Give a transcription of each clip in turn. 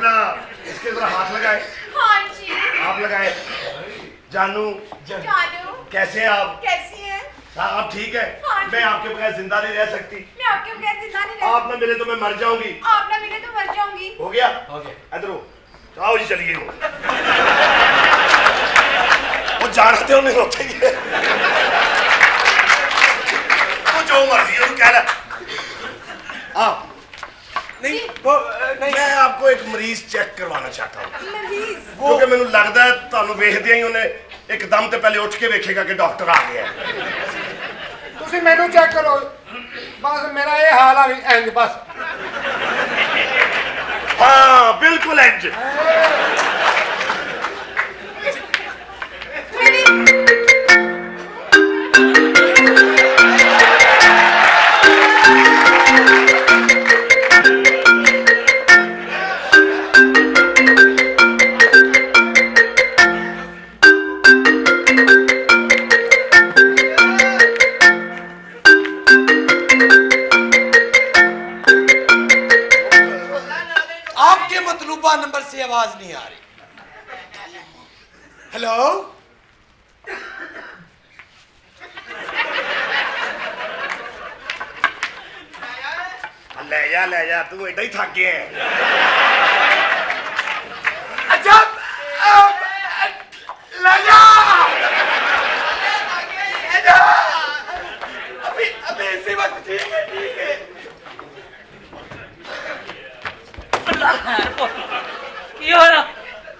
अपना इसके जरा हाथ लगाए। हाँ जी। आप लगाए। जानू कैसे आप? कैसी हैं? आप ठीक है? हाँ, मैं आपके बगैर जिंदा नहीं रह सकती। मैं आपके बगैर जिंदा नहीं रह सकती। आप ना मिले तो मैं मर जाऊंगी। आप ना मिले तो मर जाऊंगी। हो गया? हो गया। इधर आओ जी, चलिए। वो जानते हो नहीं होते ये। वो जो मर्जी हो कह रहा। आप नहीं वो नहीं, मैं आपको एक मरीज चेक करवाना चाहता हूँ। मरीज? क्योंकि मैंने लगता है तुहानू वेखदे ही उन्हें एकदम तो पहले उठ के वेखेगा कि डॉक्टर आ गया। तुसी मैनू चेक करो, बस मेरा ये हाल आ एंज बस। हाँ बिल्कुल एंज। नंबर से आवाज नहीं आ रही। हेलो ले जा तू ऐडा ही थक गया है। अच्छा ले जा अभी अभी इसी वक्त। ठीक है ठीक है।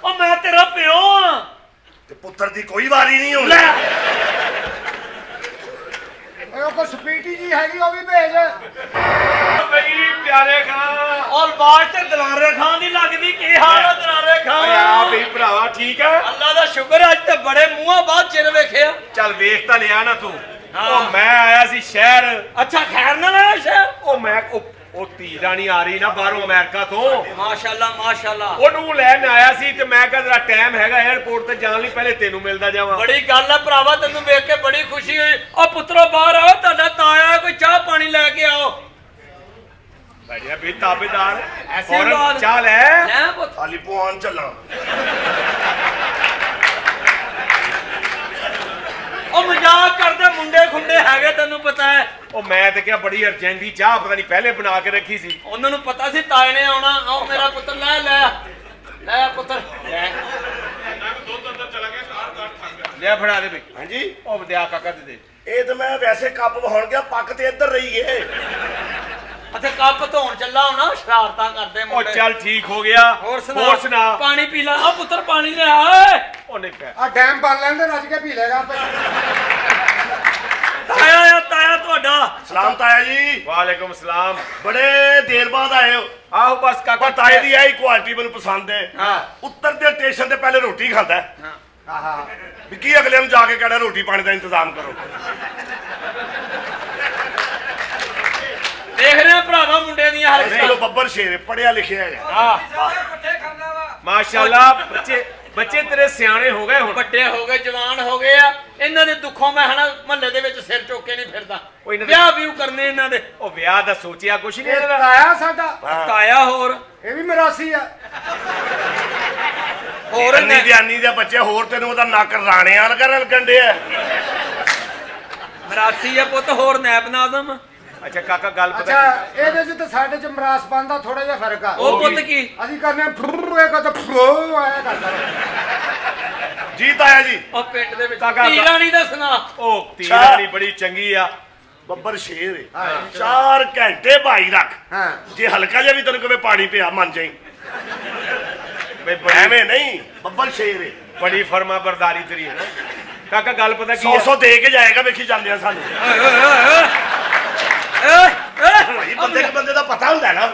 ओ मैं तेरा प्यो हां ते पुत्र दी कोई वारी नहीं होंदी। ओ को स्पीटी जी हैगी ओ भी भेज। मेरी प्यारे खान और बात ते दलारे खान दी लगदी। की हाल है दलारे खान? हां भाई भरावा ठीक है, अल्लाह दा शुक्र। आज ते बड़े मुंहां बाद जिन वेखिया। चल वेख ता लिया ना तू। ओ मैं आया सी शहर। अच्छा खैर ना आया शहर? ओ मैं ओ तीरानी आ रही ना बाहरों अमेरिका तो। माशाल्लाह माशाल्लाह। ओनू लैन आया सी ते मैं कहा जरा टाइम हैगा एयरपोर्ट ते जान ली, पहले तेनू मिलदा जावां। बड़ी गल है भरावा, तन्नू देख के बड़ी खुशी हुई। ओ पुत्रो बाहर आओ, ताडा ताया कोई चाह पानी लेके आओ। बढ़िया भी ताबेदार ऐसे चाल है। मैं वो थाली पवान चला। ओ मजाक करदे मुंडे खुंडे हैगे तन्नू पता है। ओ मैं तो क्या बड़ी अर्जेंट ही चाह पता नहीं पहले बना के रखी सी। उन्होंने पता सी ताए ने आना। आओ मेरा पुत्र ले ले ले पुत्र ले। ले फड़ा दे भाई। हां जी ओ बदिया काका दे दे। ए तो मैं वैसे कप वहाण गया, पक ते इधर रही है। अच्छा कप धोण चला होना, शरारतां करदे मुंडे। ओ चल ठीक हो गया। होर सुना, पानी पी ला। ओ पुत्र पानी ले आ। ओ नहीं पे आ डैम बन लेंदे, रज के पी लेगा आपे। ताया आया ताया तोड़ा। सलाम ताया जी। वालेकुम सलाम। बड़े देर बाद आए हो। आओ बस काका ताए दी आई क्वालिटी मैनू पसंद है। हां उत्तर दे स्टेशन ते पहले रोटी खाता है। हां हां बिकी अगले नु जाके कहना रोटी पानी दा इंतजाम करो। देख रहे भरावा मुंडे दी हरकत। चलो बब्बर शेर पढ़िया लिखिया है। हां इकट्ठे खाना वा। माशाल्लाह बच्चे बच्चे तेरे सियाने हो गए, हो बड़े हो गए, जवान हो गए। इन्हां दे दुखों मैं हना महल्ले दे विच सिर चोके नहीं फिरदा। ब्याह व्यू करने इन्हां दे। ओ ब्याह दा सोचिया कुछ नहीं। ताया साडा ताया होर ए भी मरासी आ। होर निदियानी दे बच्चे होर तेनू ओदा नक राणे आल करन गंडे आ। मरासी आ पुत्त होर नैब नाज़म। अच्छा काका गल पता। अच्छा एदे च ते साडे च मरास पांदा थोड़ा जिहा फर्क आ। ओ पुत्त की असि करने फुर ए का ते फ्लो आया करदा। जी ताया जी। ओ पेट दे विच काका तीरानी दा सुना। ओ तीरानी बड़ी चंगी आ। बब्बर शेर है। हां 4 घंटे भाई रख। हां जे हल्का जा भी तन्नू कवे पानी पिया मान जाई। बे एवें नहीं बब्बर शेर है। बड़ी फर्मा बरदारी तेरी है ना काका। गल पता की 100 दे के जाएगा वेखी जांदे आ सानू। बंदे दा पता हुंदा ना।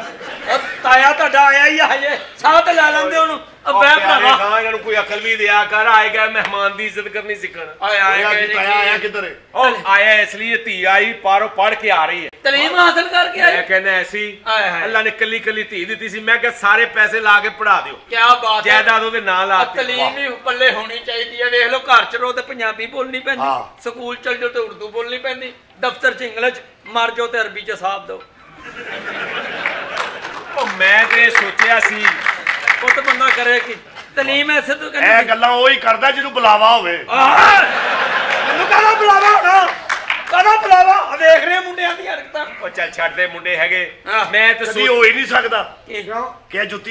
ताया तुहाडा आया ही हजे साह ते ला लैंदे ओनू। अबे भरावा हां इन्हां नू कोई अकल भी दिया कर। आए गए मेहमान दी इज्जत करनी सिखण। आए आए ताया आया किधर है? ओ आया इसलिए धी आई पारो पढ़ के आ रही है, तलीम हासिल करके आई। मैं कहना ऐसी अल्लाह ने कली कली धी दी सी। मैं कह सारे पैसे ला के पढ़ा दियो। क्या बात है। जायदाद ओदे नाल ला दी। तलीम ही पल्ले होनी चाहिदी है। देख लो घर च रो ते पंजाबी बोलनी पैंदी, स्कूल चल जाओ ते उर्दू बोलनी पैंदी, दफ्तर च इंग्लिश, मर जाओ तो अरबी च साहब दो। मैं तो सोचा सी जुत्ती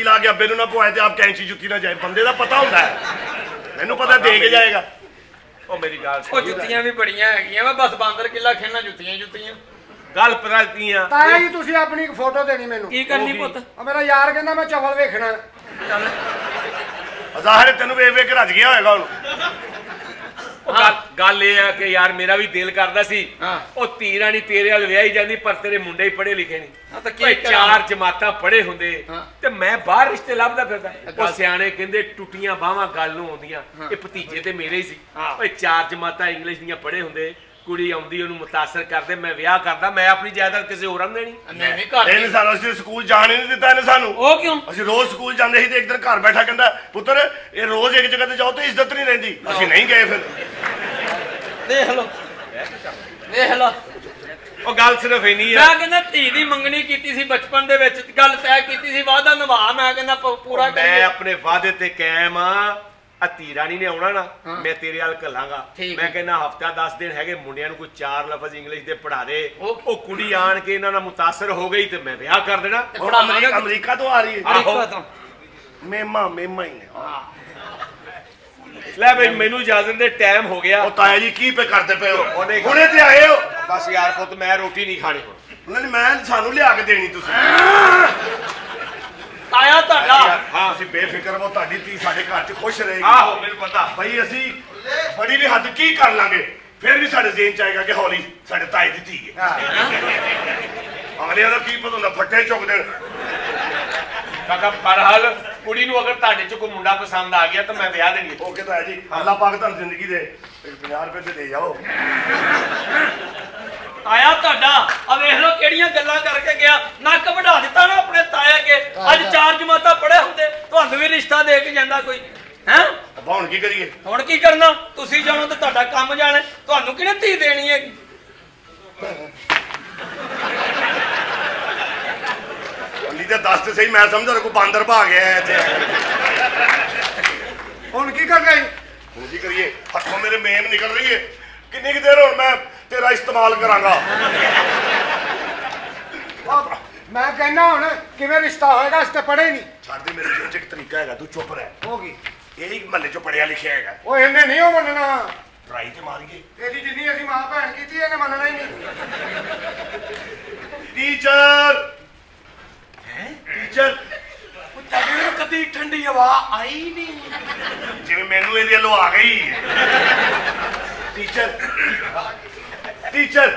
ला के अबे ना पवाए आप कैंची जुत्ती ना जाए बंदे का पता होता है मैनू पता दे के जाएगा जुत्तियां भी बड़िया है बस बांदर किला खेलना जुत्तियां जुत्तियां गल पता ताया जी तुसी अपनी एक फोटो देनी मैनू की करनी पुत मेरा यार कहंदा मैं चवल वेखना ज़ाहिर तैनू वेख वेख के रज गया होएगा हुण गल ये है कि यार मेरा भी दिल करदा सी ओ तीरा नहीं तेरे वाल विआही जांदी पर तेरे मुंडे ही पढ़े लिखे नहीं तां की चार जमातां पढ़े हुंदे ते मैं बाहर रिश्ते लभदा फिरदा ओ सियाणे कहंदे टुटियां बाहां गल नूं आउंदियां ए भतीजे ते मेरे ही सी ओए चार जमातां इंग्लिश दियां पढ़े हुंदे कुड़ी आउंदी ओनू मुतासर करदे मैं ब्याह करदा मैं अपनी जायदाद किसी होरां नूं देनी मैं भी घर इन सानू असि स्कूल जाण ही नहीं दित्ता इन्हें सानू ओ क्यों असि रोज स्कूल जांदे ही ते एक दिन घर बैठा कहंदा पुत्र ए रोज एक जगह ते जाओ ते इज्जत नहीं रहंदी असि नहीं गए फिर देख लो ओ गल सिर्फ इनी है मैं कहंदा धी दी मंगणी कीती सी बचपन दे विच गल तय कीती सी वादा निभा मैं कहंदा पूरा कर मैं अपने वादे ते कायम हां तीरानी ने आना ना मैं तेरे हाल कलांगा मैं कहना हफ्ता 10 दिन है मुंडिया कोई चार लफज इंग्लिश दे पढ़ा दे ओ कुड़ी आन के इन्हां नाल मुतासर हो गई ते मैं ब्याह कर देना थोड़ा अमेरिका तो आ रही है अमेरिका तो मेमा मेमा ही है ले भाई मेनू इजाजत दे टाइम हो गया ओ ताया जी की पे करदे पे हो हुणे ते आए हो बस यार पुत मैं रोटी नहीं खानी हुण मैं सानू लिया के देनी तुसी आया ताड़ा हां ਅਸੀਂ ਬੇਫਿਕਰ ਹੋ ਤੁਹਾਡੀ ਤੀ ਸਾਡੇ ਘਰ ਚ ਖੁਸ਼ ਰਹੇਗੀ ਆਹੋ ਮੈਨੂੰ ਪਤਾ ਭਾਈ ਅਸੀਂ ਬੜੀ ਵੀ ਹੱਦ ਕੀ ਕਰ ਲਾਂਗੇ ਫਿਰ ਵੀ ਸਾਡੇ ਜ਼ੇਨ ਚ ਆਏਗਾ ਕਿ ਹੌਲੀ ਸਾਡੇ ਤਾਈ ਦੀ ਧੀ ਹੈ ਅਗਲੇ ਉਹਦਾ ਕੀ ਪਤਾ ਹੁੰਦਾ ਫੱਟੇ ਚੁੱਕ ਦੇਣ ਕਾਕਾ ਪਰ ਹਾਲ ਕੁੜੀ ਨੂੰ ਅਗਰ ਤੁਹਾਡੇ ਚ ਕੋਈ ਮੁੰਡਾ ਪਸੰਦ ਆ ਗਿਆ ਤਾਂ ਮੈਂ ਵਿਆਹ ਦੇਣੀ ਓਕੇ ਤਾਇਆ ਜੀ ਅੱਲਾ ਪਾਕ ਤੁਹਾਨੂੰ ਜ਼ਿੰਦਗੀ ਦੇ 50 ਰੁਪਏ ਦੇ ਜਾਓ आया ताड़ा अब देख लो केड़ियां गल्लां करके गया नक बढ़ा दिता ना अपने ताया के आज चार जमाता पढ़े हुंदे तुहानू भी रिश्ता दे के जांदा कोई हैं अब हुण की करिए हुण की करना तुसी जाणो ते तुहाडा काम जाणे तुहानू किने धी देनी है अली दा दस ते सही मैं समझदा कोई बांदर भा गया है इथे हुण की करना हुण की करिए हत्थों मेरे मेम निकल रही है कितनी देर हुण मैं तेरा इस्तेमाल करांगा मैं कहना हुण किवें रिश्ता होएगा इस ते पढ़े नहीं छड़ दे मेरे जेब च एक तरीका हैगा तू चुप रह होगी यही महल्ले च पढ़िया लिखिया हैगा ओ इन्ने नहीं मनना ट्राई ते मारीए तेरी जिन्नी असि मां भैन कीती इन्ने मनना ही नहीं टीचर हैं टीचर तगड़े कदी ठंडी हवा आई नहीं जिवें मेनू इहदे लो आ गई टीचर टीचर